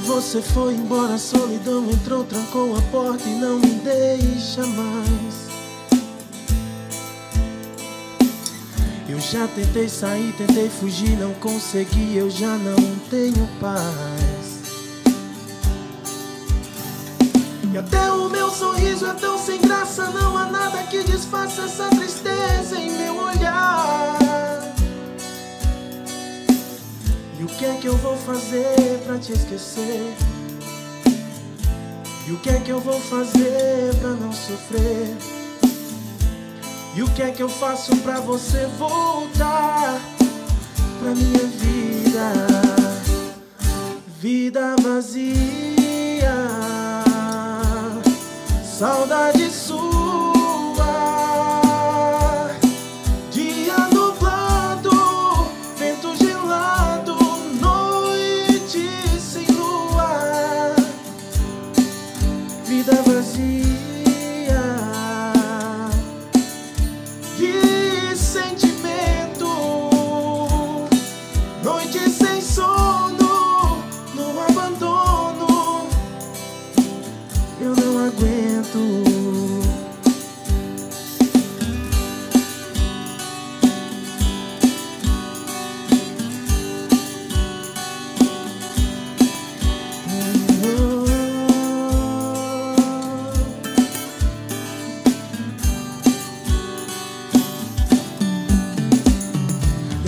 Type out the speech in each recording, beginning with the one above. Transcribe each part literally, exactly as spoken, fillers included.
que você foi embora, a solidão entrou, trancou a porta e não me deixa mais. Eu já tentei sair, tentei fugir, não consegui, eu já não tenho paz. E até o meu sorriso é tão sem graça, não há nada que disfarça essa tristeza em meu olhar. E o que é que eu vou fazer pra te esquecer? E o que é que eu vou fazer pra não sofrer? E o que é que eu faço pra você voltar pra minha vida? Vida vazia, saudade sua. Vida vazia de sentimento, noite sem sono, no abandono, eu não aguento.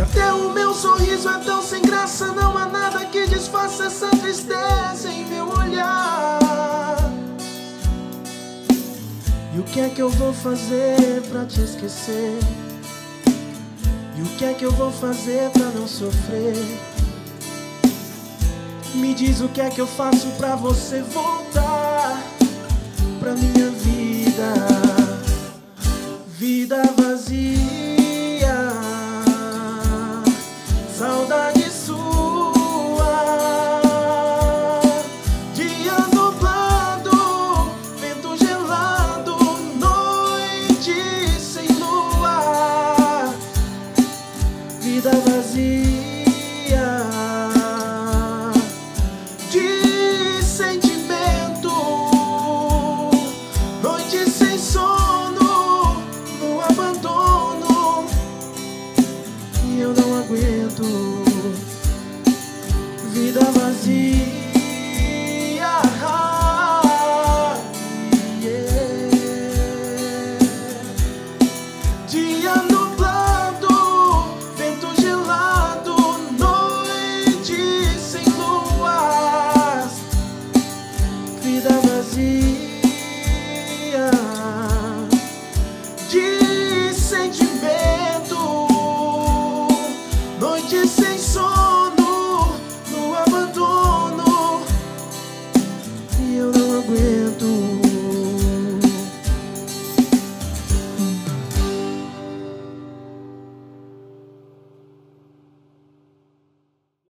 Até o meu sorriso é tão sem graça, não há nada que disfarça essa tristeza em meu olhar. E o que é que eu vou fazer pra te esquecer? E o que é que eu vou fazer pra não sofrer? Me diz o que é que eu faço pra você voltar pra minha vida. Vida vazia, saudade sua, dia nublado, vento gelado, noite sem lua, vida vazia de sentimento, noite sem sono, no abandono, e eu não aguento. Vida vazia.